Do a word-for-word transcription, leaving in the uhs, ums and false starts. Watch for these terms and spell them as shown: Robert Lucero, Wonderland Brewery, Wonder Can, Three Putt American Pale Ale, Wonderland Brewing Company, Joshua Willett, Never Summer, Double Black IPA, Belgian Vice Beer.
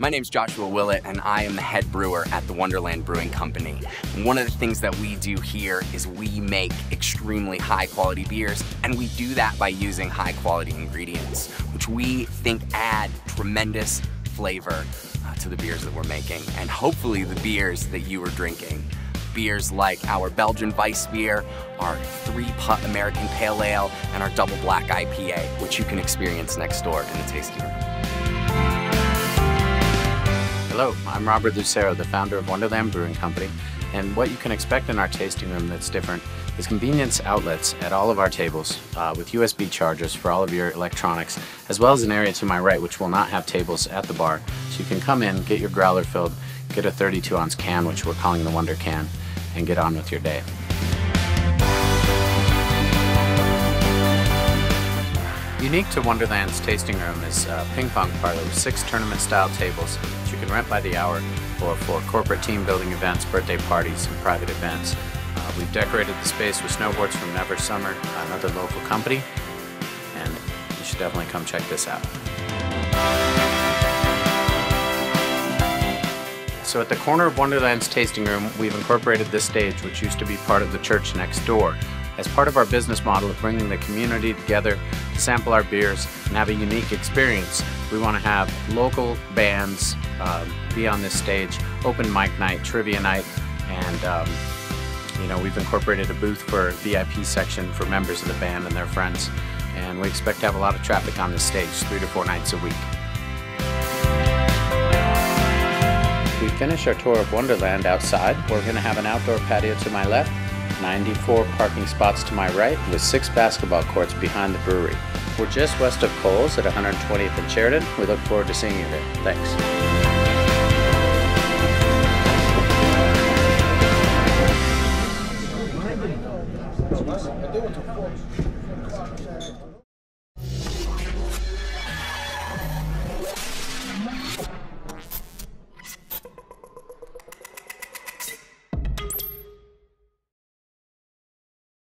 My name's Joshua Willett, and I am the head brewer at the Wonderland Brewing Company. One of the things that we do here is we make extremely high quality beers, and we do that by using high quality ingredients, which we think add tremendous flavor uh, to the beers that we're making, and hopefully the beers that you are drinking. Beers like our Belgian Vice Beer, our Three Putt American Pale Ale, and our Double Black I P A, which you can experience next door in the tasting room. Hello, I'm Robert Lucero, the founder of Wonderland Brewing Company, and what you can expect in our tasting room that's different is convenience outlets at all of our tables uh, with U S B chargers for all of your electronics, as well as an area to my right which will not have tables at the bar, so you can come in, get your growler filled, get a thirty-two ounce can, which we're calling the Wonder Can, and get on with your day. Unique to Wonderland's tasting room is a ping pong parlor with six tournament style tables that you can rent by the hour or for corporate team building events, birthday parties, and private events. Uh, we've decorated the space with snowboards from Never Summer, another local company, and you should definitely come check this out. So at the corner of Wonderland's tasting room, we've incorporated this stage, which used to be part of the church next door, as part of our business model of bringing the community together to sample our beers and have a unique experience. We want to have local bands uh, be on this stage, open mic night, trivia night, and um, you know, we've incorporated a booth for a V I P section for members of the band and their friends, and we expect to have a lot of traffic on this stage three to four nights a week. We finish our tour of Wonderland outside. We're going to have an outdoor patio to my left, ninety-four parking spots to my right, with six basketball courts behind the brewery. We're just west of Coles at one hundred twentieth and Sheridan. We look forward to seeing you there. Thanks.